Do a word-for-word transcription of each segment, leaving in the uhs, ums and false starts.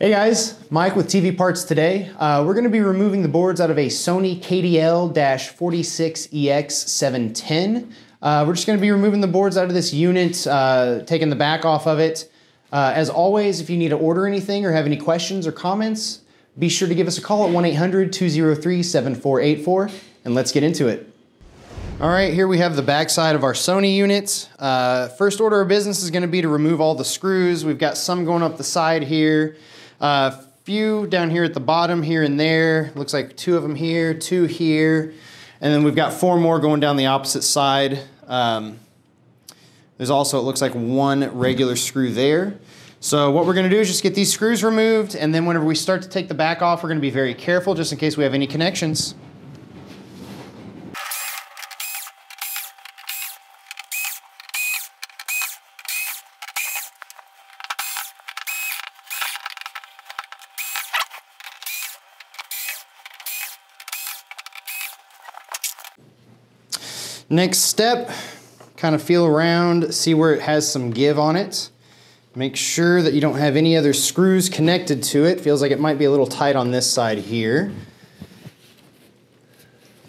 Hey guys, Mike with T V Parts Today. Uh, we're gonna be removing the boards out of a Sony K D L forty-six E X seven ten. Uh, we're just gonna be removing the boards out of this unit, uh, taking the back off of it. Uh, as always, if you need to order anything or have any questions or comments, be sure to give us a call at one eight hundred, two oh three, seven four eight four, and let's get into it. All right, here we have the back side of our Sony unit. Uh, first order of business is gonna be to remove all the screws. We've got some going up the side here. A uh, few down here at the bottom, here and there. Looks like two of them here, two here, and then we've got four more going down the opposite side. Um, there's also, it looks like, one regular screw there. So what we're gonna do is just get these screws removed, and then whenever we start to take the back off, we're gonna be very careful just in case we have any connections. Next step, kind of feel around, see where it has some give on it. Make sure that you don't have any other screws connected to it. Feels like it might be a little tight on this side here.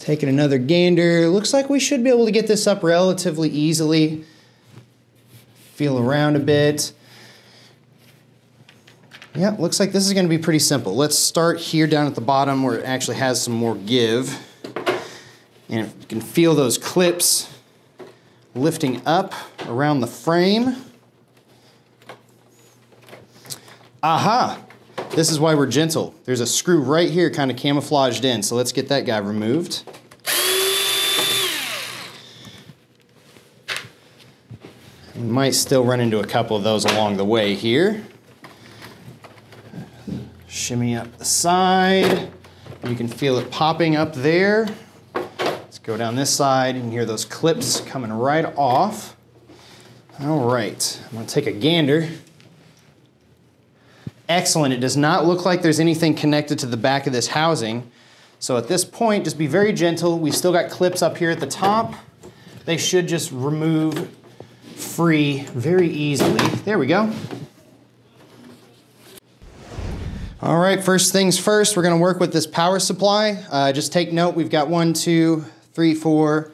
Taking another gander. Looks like we should be able to get this up relatively easily. Feel around a bit. Yeah, looks like this is going to be pretty simple. Let's start here down at the bottom where it actually has some more give. And you can feel those clips lifting up around the frame. Aha! This is why we're gentle. There's a screw right here kind of camouflaged in, so let's get that guy removed. We might still run into a couple of those along the way here. Shimmy up the side. You can feel it popping up there. Go down this side, and you hear those clips coming right off. All right, I'm gonna take a gander. Excellent, it does not look like there's anything connected to the back of this housing. So at this point, just be very gentle. We've still got clips up here at the top. They should just remove free very easily. There we go. All right, first things first, we're gonna work with this power supply. Uh, just take note, we've got one, two, three, four,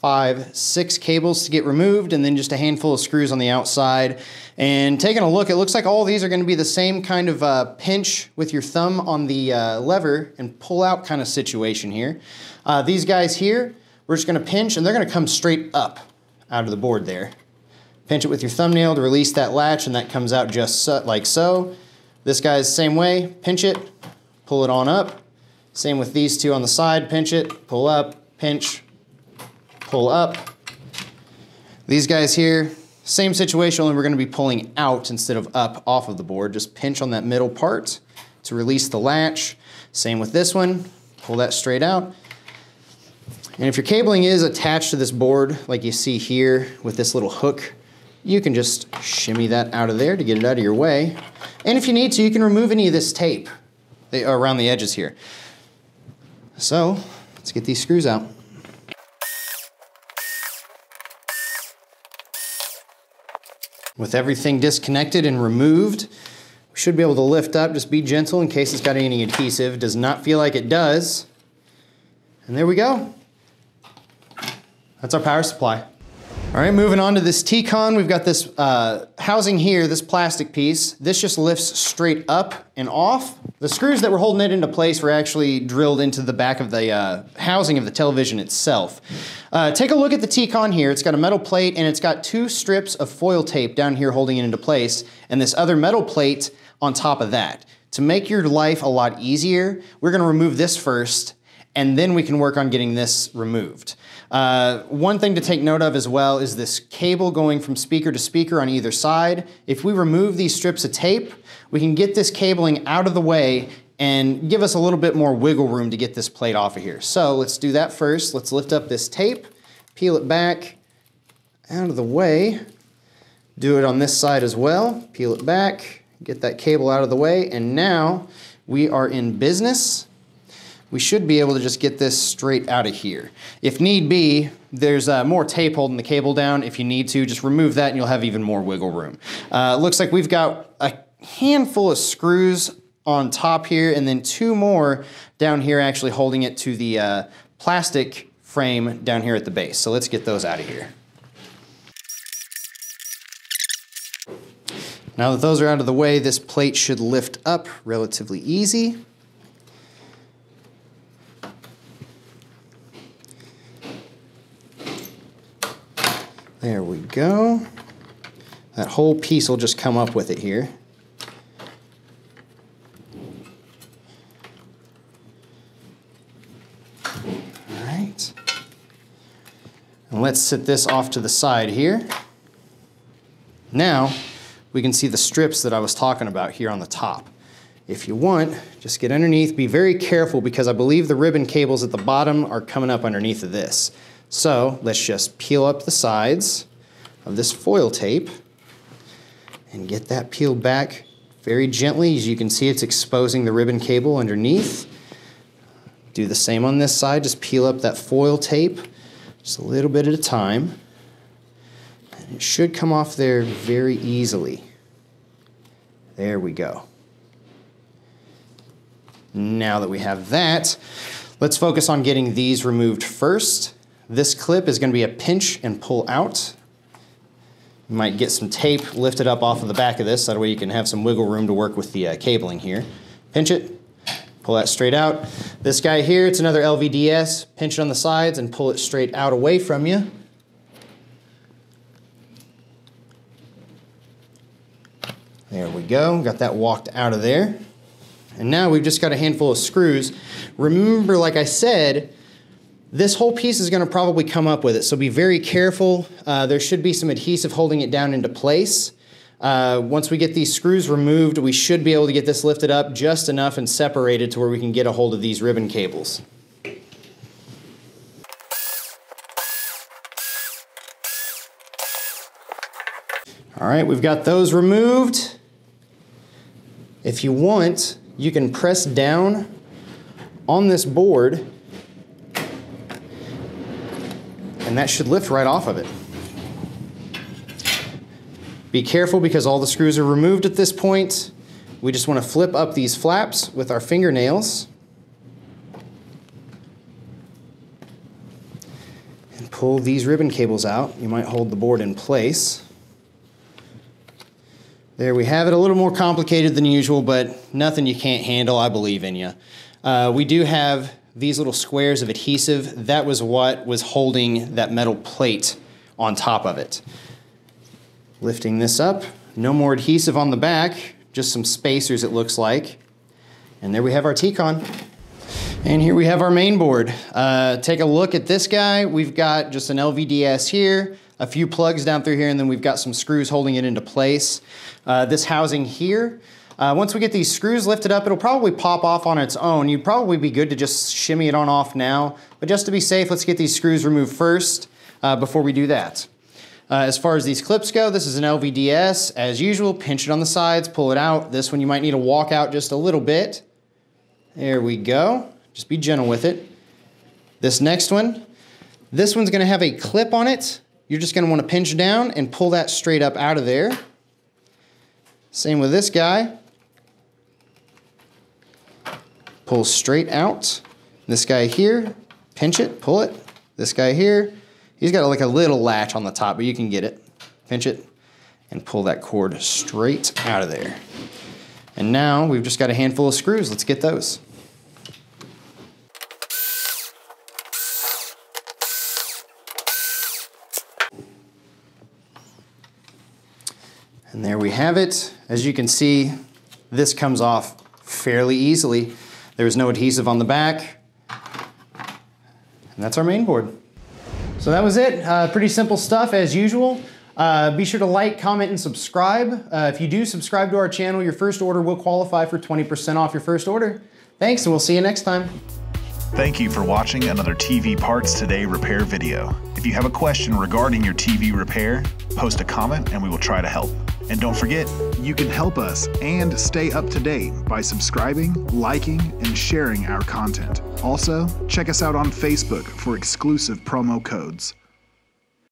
five, six cables to get removed, and then just a handful of screws on the outside. And taking a look, it looks like all these are gonna be the same kind of uh, pinch with your thumb on the uh, lever and pull out kind of situation here. Uh, these guys here, we're just gonna pinch, and they're gonna come straight up out of the board there. Pinch it with your thumbnail to release that latch, and that comes out just so, like so. This guy's the same way, pinch it, pull it on up. Same with these two on the side, pinch it, pull up, pinch, pull up. These guys here, same situation, only we're gonna be pulling out instead of up off of the board. Just pinch on that middle part to release the latch. Same with this one, pull that straight out. And if your cabling is attached to this board, like you see here with this little hook, you can just shimmy that out of there to get it out of your way. And if you need to, you can remove any of this tape around the edges here. So, let's get these screws out. With everything disconnected and removed, we should be able to lift up. Just be gentle in case it's got any adhesive. Does not feel like it does. And there we go. That's our power supply. All right, moving on to this T-Con. We've got this uh, housing here, this plastic piece. This just lifts straight up and off. The screws that were holding it into place were actually drilled into the back of the uh, housing of the television itself. Uh, take a look at the T-Con here. It's got a metal plate, and it's got two strips of foil tape down here holding it into place, and this other metal plate on top of that. To make your life a lot easier, we're gonna remove this first, and then we can work on getting this removed. Uh, one thing to take note of as well is this cable going from speaker to speaker on either side. If we remove these strips of tape, we can get this cabling out of the way and give us a little bit more wiggle room to get this plate off of here. So let's do that first. Let's lift up this tape, peel it back out of the way. Do it on this side as well. Peel it back, get that cable out of the way, and now we are in business. We should be able to just get this straight out of here. If need be, there's uh, more tape holding the cable down. If you need to, just remove that and you'll have even more wiggle room. Uh, looks like we've got a handful of screws on top here, and then two more down here actually holding it to the uh, plastic frame down here at the base. So let's get those out of here. Now that those are out of the way, this plate should lift up relatively easy. There we go. That whole piece will just come up with it here. All right. And let's set this off to the side here. Now, we can see the strips that I was talking about here on the top. If you want, just get underneath. Be very careful because I believe the ribbon cables at the bottom are coming up underneath of this. So let's just peel up the sides of this foil tape and get that peeled back very gently. As you can see, it's exposing the ribbon cable underneath. Do the same on this side. Just peel up that foil tape just a little bit at a time. It should come off there very easily. There we go. Now that we have that, let's focus on getting these removed first. This clip is going to be a pinch and pull out. You might get some tape lifted up off of the back of this, that way you can have some wiggle room to work with the uh, cabling here. Pinch it, pull that straight out. This guy here, it's another L V D S. Pinch it on the sides and pull it straight out away from you. There we go, got that walked out of there. And now we've just got a handful of screws. Remember, like I said, this whole piece is gonna probably come up with it, so be very careful. Uh, there should be some adhesive holding it down into place. Uh, once we get these screws removed, we should be able to get this lifted up just enough and separated to where we can get a hold of these ribbon cables. All right, we've got those removed. If you want, you can press down on this board and that should lift right off of it. Be careful because all the screws are removed at this point. We just want to flip up these flaps with our fingernails and pull these ribbon cables out. You might hold the board in place. There we have it, a little more complicated than usual, but nothing you can't handle, I believe in you. Uh, we do have these little squares of adhesive. That was what was holding that metal plate on top of it. Lifting this up, no more adhesive on the back, just some spacers it looks like. And there we have our T-Con. And here we have our main board. Uh, take a look at this guy. We've got just an L V D S here, a few plugs down through here, and then we've got some screws holding it into place. Uh, this housing here, uh, once we get these screws lifted up, it'll probably pop off on its own. You'd probably be good to just shimmy it on off now, but just to be safe, let's get these screws removed first uh, before we do that. Uh, as far as these clips go, this is an L V D S. As usual, pinch it on the sides, pull it out. This one you might need to walk out just a little bit. There we go. Just be gentle with it. This next one, this one's gonna have a clip on it. You're just gonna wanna pinch down and pull that straight up out of there. Same with this guy. Pull straight out. This guy here, pinch it, pull it. This guy here, he's got like a little latch on the top, but you can get it. Pinch it and pull that cord straight out of there. And now we've just got a handful of screws. Let's get those. And there we have it. As you can see, this comes off fairly easily. There's no adhesive on the back. And that's our main board. So that was it. Uh, pretty simple stuff as usual. Uh, be sure to like, comment, and subscribe. Uh, if you do subscribe to our channel, your first order will qualify for twenty percent off your first order. Thanks, and we'll see you next time. Thank you for watching another T V Parts Today repair video. If you have a question regarding your T V repair, post a comment and we will try to help. And don't forget, you can help us and stay up to date by subscribing, liking, and sharing our content. Also, check us out on Facebook for exclusive promo codes.